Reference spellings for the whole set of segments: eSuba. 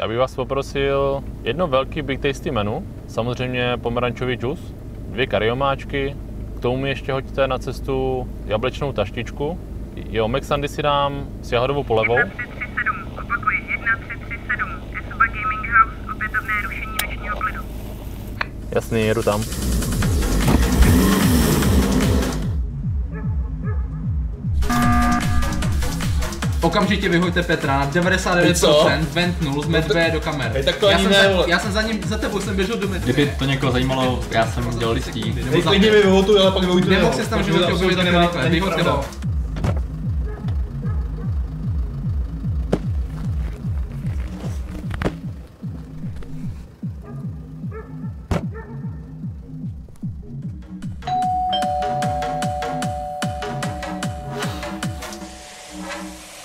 Já bych vás poprosil jedno velký Big Tasty menu, samozřejmě pomerančový džus, 2 kariomáčky, k tomu mi ještě hoďte na cestu jablečnou taštičku. Jo, Mexandy si dám s jahodovou polevou. 1337, opakuji, 1337, eSuba Gaming House, opětovné rušení nočního klidu. Jasný, jedu tam. Okamžitě vyhoďte Petra na 99%, ventnul z medve do kamery. Tak to ani já jsem za tebou běžel do medve. Kdyby to někoho zajímalo, já jsem dělal listí. Klidně mi vyhotuj, ale pak vyhotuj. Nemohl jsi tam životě objevit takové rychle, vyhoďte ho.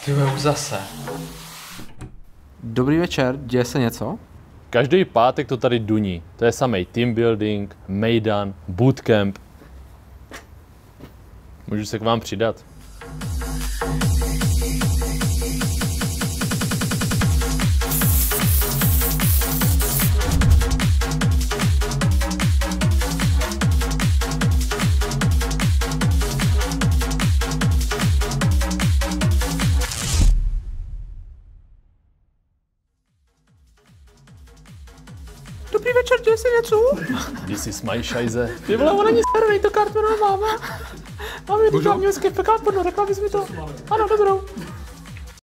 Tyhle už zase. Dobrý večer, děje se něco? Každý pátek to tady duní. To je samej team building, mejdan, bootcamp. Můžu se k vám přidat. Dobrý večer, děje se něco? This is my šajze. Ty vole, ona nic stará, to kartu máme. Máme tu tam nějaké pekápodno, řekla bys mi to. Ano, dobrou.